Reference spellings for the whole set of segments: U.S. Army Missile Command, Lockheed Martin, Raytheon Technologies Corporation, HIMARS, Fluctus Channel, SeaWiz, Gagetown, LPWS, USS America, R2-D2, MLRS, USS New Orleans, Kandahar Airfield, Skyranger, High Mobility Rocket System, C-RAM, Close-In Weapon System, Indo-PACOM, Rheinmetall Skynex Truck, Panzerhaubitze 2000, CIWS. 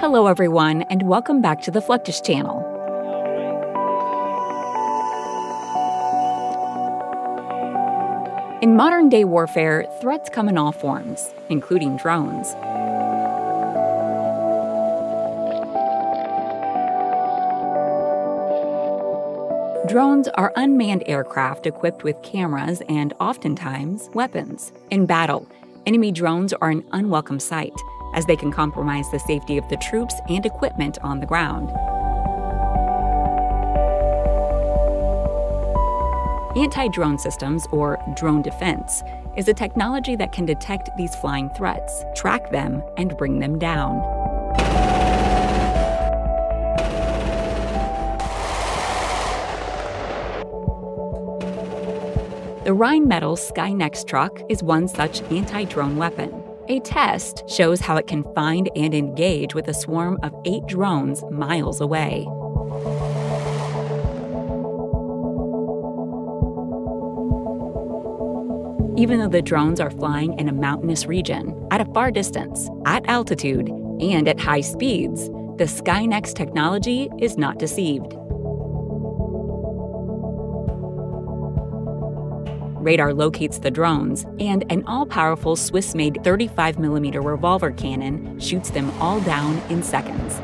Hello everyone, and welcome back to the Fluctus Channel. In modern-day warfare, threats come in all forms, including drones. Drones are unmanned aircraft equipped with cameras and, oftentimes, weapons. In battle, enemy drones are an unwelcome sight, as they can compromise the safety of the troops and equipment on the ground. Anti-drone systems, or drone defense, is a technology that can detect these flying threats, track them, and bring them down. The Rheinmetall Skynex Truck is one such anti-drone weapon. A test shows how it can find and engage with a swarm of 8 drones miles away. Even though the drones are flying in a mountainous region, at a far distance, at altitude, and at high speeds, the Skynex technology is not deceived. Radar locates the drones, and an all-powerful Swiss-made 35mm revolver cannon shoots them all down in seconds.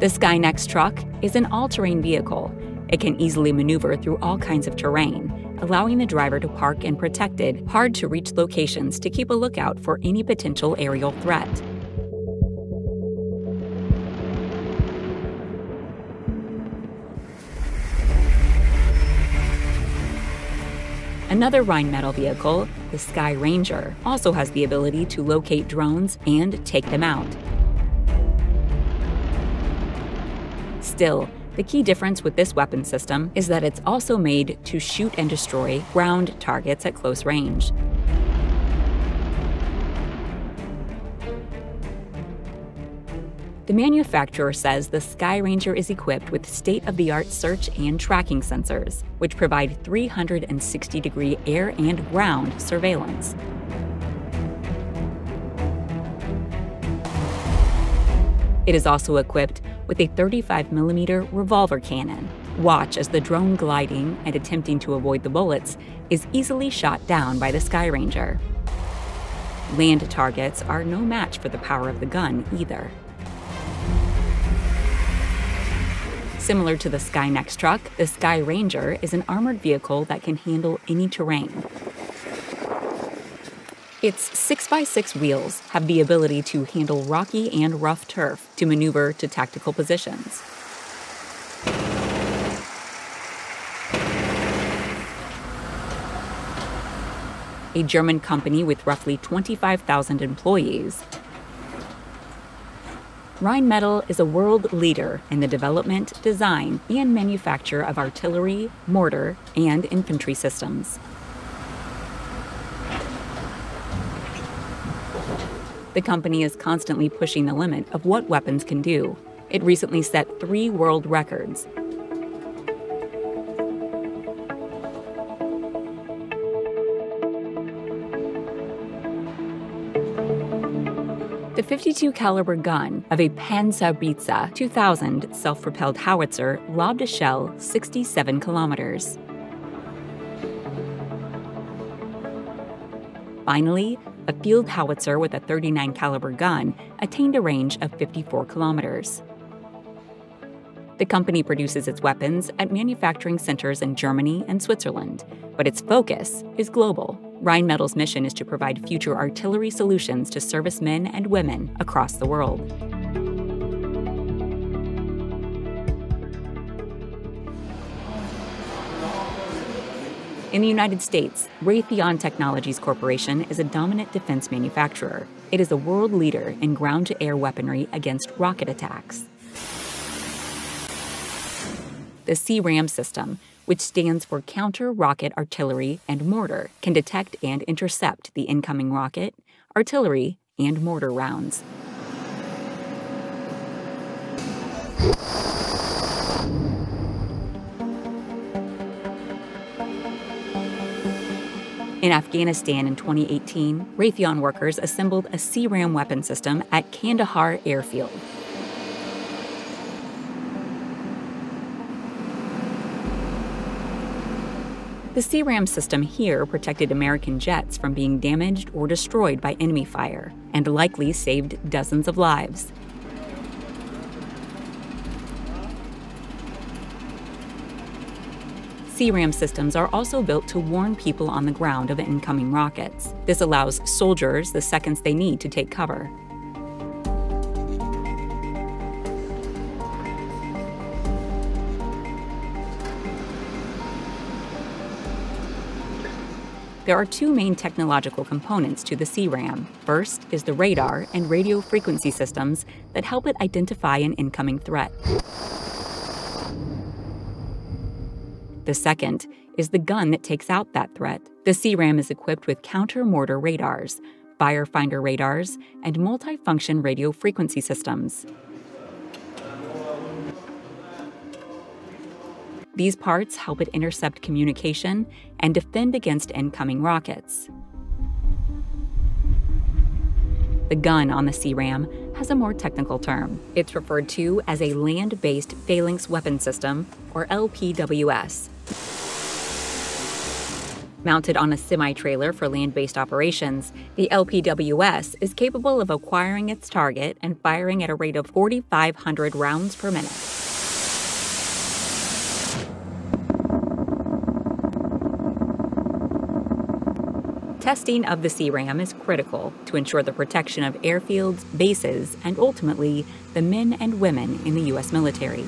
The Skynex truck is an all-terrain vehicle. It can easily maneuver through all kinds of terrain, allowing the driver to park in protected, hard-to-reach locations to keep a lookout for any potential aerial threat. Another Rheinmetall vehicle, the Skyranger, also has the ability to locate drones and take them out. Still, the key difference with this weapon system is that it's also made to shoot and destroy ground targets at close range. The manufacturer says the Skyranger is equipped with state-of-the-art search and tracking sensors, which provide 360-degree air and ground surveillance. It is also equipped with a 35mm revolver cannon. Watch as the drone gliding and attempting to avoid the bullets is easily shot down by the Skyranger. Land targets are no match for the power of the gun either. Similar to the Skynex truck, the Skyranger is an armored vehicle that can handle any terrain. Its 6x6 wheels have the ability to handle rocky and rough turf to maneuver to tactical positions. A German company with roughly 25,000 employees, Rheinmetall is a world leader in the development, design, and manufacture of artillery, mortar, and infantry systems. The company is constantly pushing the limit of what weapons can do. It recently set 3 world records. The 52 caliber gun of a Panzerhaubitze 2000 self-propelled howitzer lobbed a shell 67 kilometers. Finally, a field howitzer with a 39 caliber gun attained a range of 54 kilometers. The company produces its weapons at manufacturing centers in Germany and Switzerland, but its focus is global. Rheinmetall's mission is to provide future artillery solutions to servicemen and women across the world. In the United States, Raytheon Technologies Corporation is a dominant defense manufacturer. It is a world leader in ground-to-air weaponry against rocket attacks. The C-RAM system, which stands for Counter-Rocket Artillery and Mortar, can detect and intercept the incoming rocket, artillery, and mortar rounds. In Afghanistan in 2018, Raytheon workers assembled a C-RAM weapon system at Kandahar Airfield. The C-RAM system here protected American jets from being damaged or destroyed by enemy fire, and likely saved dozens of lives. C-RAM systems are also built to warn people on the ground of incoming rockets. This allows soldiers the seconds they need to take cover. There are two main technological components to the C-RAM. First is the radar and radio frequency systems that help it identify an incoming threat. The second is the gun that takes out that threat. The C-RAM is equipped with counter-mortar radars, fire finder radars, and multi-function radio frequency systems. These parts help it intercept communication and defend against incoming rockets. The gun on the C-RAM has a more technical term. It's referred to as a land-based phalanx weapon system, or LPWS. Mounted on a semi-trailer for land-based operations, the LPWS is capable of acquiring its target and firing at a rate of 4,500 rounds per minute. Testing of the C-RAM is critical to ensure the protection of airfields, bases, and ultimately, the men and women in the U.S. military.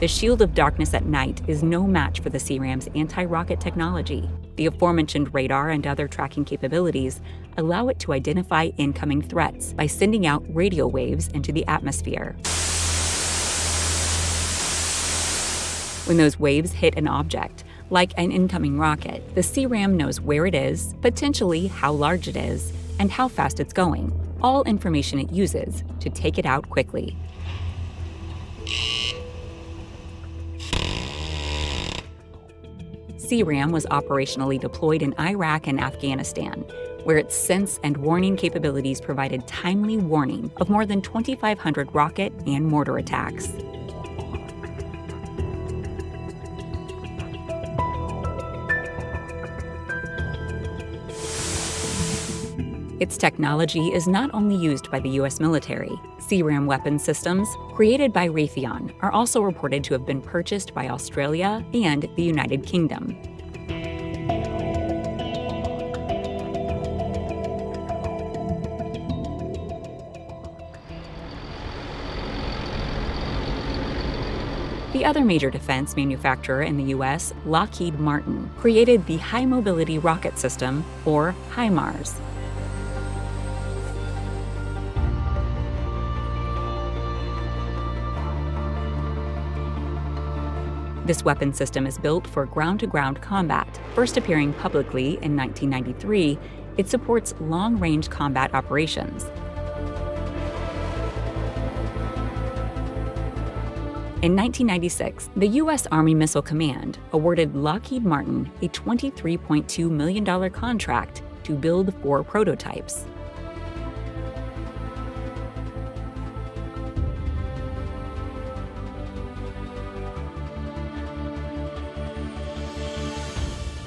The shield of darkness at night is no match for the C-RAM's anti-rocket technology. The aforementioned radar and other tracking capabilities allow it to identify incoming threats by sending out radio waves into the atmosphere. When those waves hit an object, like an incoming rocket, the C-RAM knows where it is, potentially how large it is, and how fast it's going, all information it uses to take it out quickly. C-RAM was operationally deployed in Iraq and Afghanistan, where its sense and warning capabilities provided timely warning of more than 2,500 rocket and mortar attacks. Its technology is not only used by the U.S. military. C-RAM weapon systems, created by Raytheon, are also reported to have been purchased by Australia and the United Kingdom. The other major defense manufacturer in the U.S., Lockheed Martin, created the High Mobility Rocket System, or HIMARS. This weapon system is built for ground-to-ground combat. First appearing publicly in 1993, it supports long-range combat operations. In 1996, the U.S. Army Missile Command awarded Lockheed Martin a $23.2 million contract to build 4 prototypes.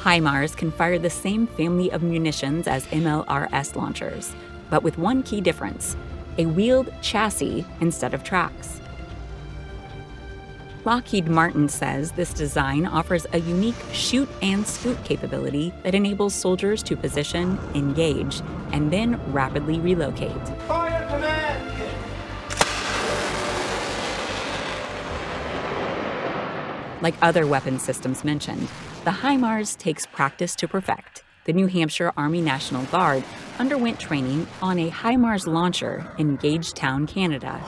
HIMARS can fire the same family of munitions as MLRS launchers, but with one key difference: a wheeled chassis instead of tracks. Lockheed Martin says this design offers a unique shoot-and-scoot capability that enables soldiers to position, engage, and then rapidly relocate. Fire command! Like other weapon systems mentioned, the HIMARS takes practice to perfect. The New Hampshire Army National Guard underwent training on a HIMARS launcher in Gagetown, Canada.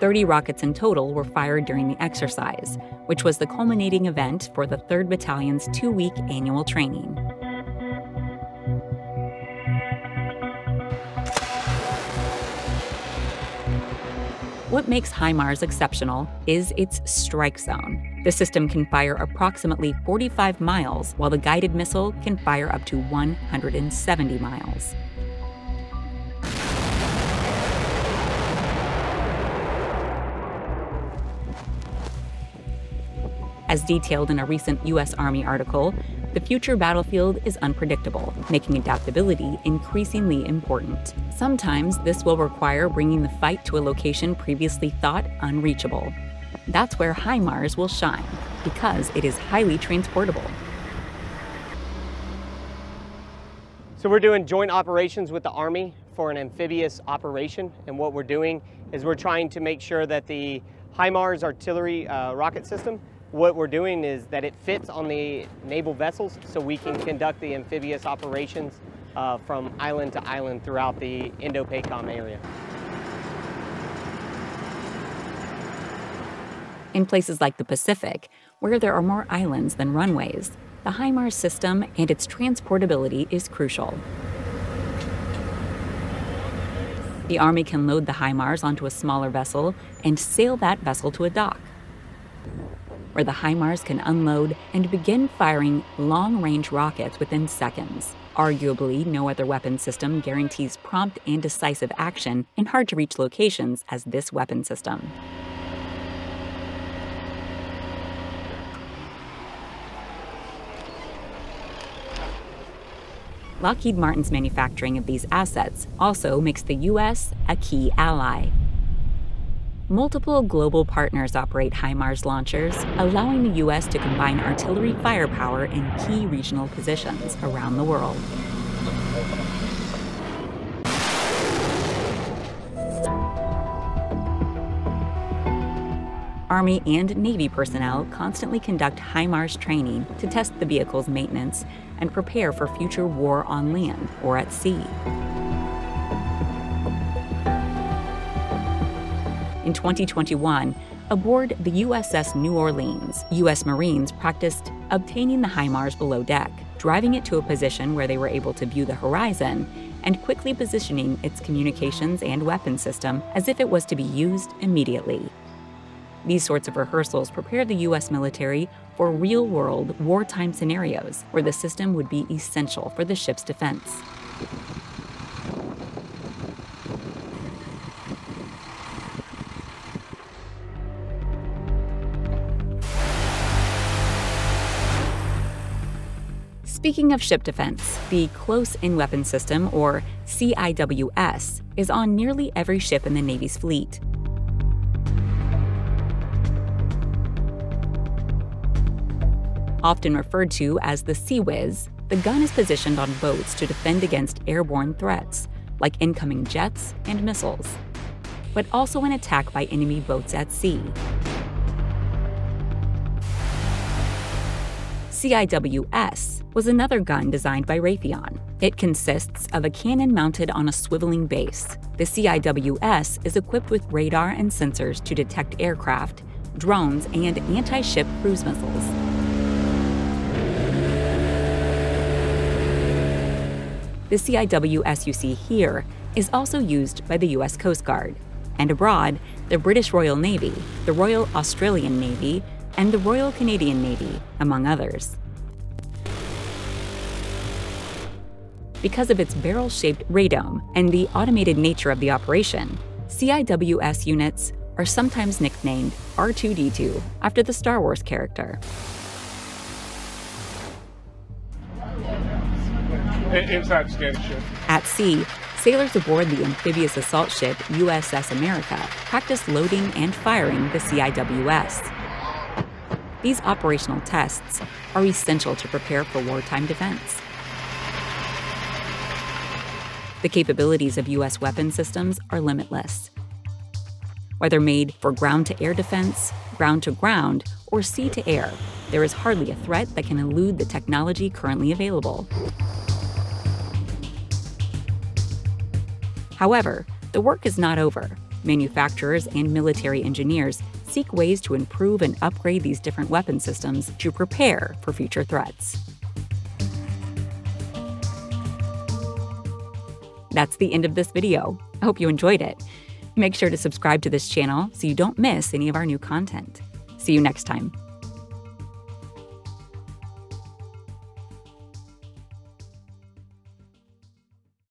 Thirty rockets in total were fired during the exercise, which was the culminating event for the 3rd Battalion's 2-week annual training. What makes HIMARS exceptional is its strike zone. The system can fire approximately 45 miles, while the guided missile can fire up to 170 miles. As detailed in a recent U.S. Army article, the future battlefield is unpredictable, making adaptability increasingly important. Sometimes this will require bringing the fight to a location previously thought unreachable. That's where HIMARS will shine, because it is highly transportable. So we're doing joint operations with the Army for an amphibious operation, and what we're doing is we're trying to make sure that the HIMARS artillery rocket system, what we're doing is that it fits on the naval vessels, so we can conduct the amphibious operations from island to island throughout the Indo-PACOM area. In places like the Pacific, where there are more islands than runways, the HIMARS system and its transportability is crucial. The Army can load the HIMARS onto a smaller vessel and sail that vessel to a dock, where the HIMARS can unload and begin firing long-range rockets within seconds. Arguably, no other weapon system guarantees prompt and decisive action in hard-to-reach locations as this weapon system. Lockheed Martin's manufacturing of these assets also makes the U.S. a key ally. Multiple global partners operate HIMARS launchers, allowing the U.S. to combine artillery firepower in key regional positions around the world. Army and Navy personnel constantly conduct HIMARS training to test the vehicle's maintenance and prepare for future war on land or at sea. In 2021, aboard the USS New Orleans, U.S. Marines practiced obtaining the HIMARS below deck, driving it to a position where they were able to view the horizon, and quickly positioning its communications and weapon system as if it was to be used immediately. These sorts of rehearsals prepare the U.S. military for real-world wartime scenarios where the system would be essential for the ship's defense. Speaking of ship defense, the Close-In Weapon System, or CIWS, is on nearly every ship in the Navy's fleet. Often referred to as the SeaWiz, the gun is positioned on boats to defend against airborne threats, like incoming jets and missiles, but also an attack by enemy boats at sea. CIWS was another gun designed by Raytheon. It consists of a cannon mounted on a swiveling base. The CIWS is equipped with radar and sensors to detect aircraft, drones, and anti-ship cruise missiles. The CIWS you see here is also used by the U.S. Coast Guard, and abroad, the British Royal Navy, the Royal Australian Navy, and the Royal Canadian Navy, among others. Because of its barrel-shaped radome and the automated nature of the operation, CIWS units are sometimes nicknamed R2-D2 after the Star Wars character. At sea, sailors aboard the amphibious assault ship USS America practice loading and firing the CIWS. These operational tests are essential to prepare for wartime defense. The capabilities of U.S. weapon systems are limitless. Whether made for ground-to-air defense, ground-to-ground, or sea-to-air, there is hardly a threat that can elude the technology currently available. However, the work is not over. Manufacturers and military engineers seek ways to improve and upgrade these different weapon systems to prepare for future threats. That's the end of this video. I hope you enjoyed it. Make sure to subscribe to this channel so you don't miss any of our new content. See you next time.